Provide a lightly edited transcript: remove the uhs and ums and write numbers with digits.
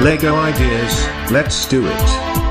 LEGO ideas, let's do it!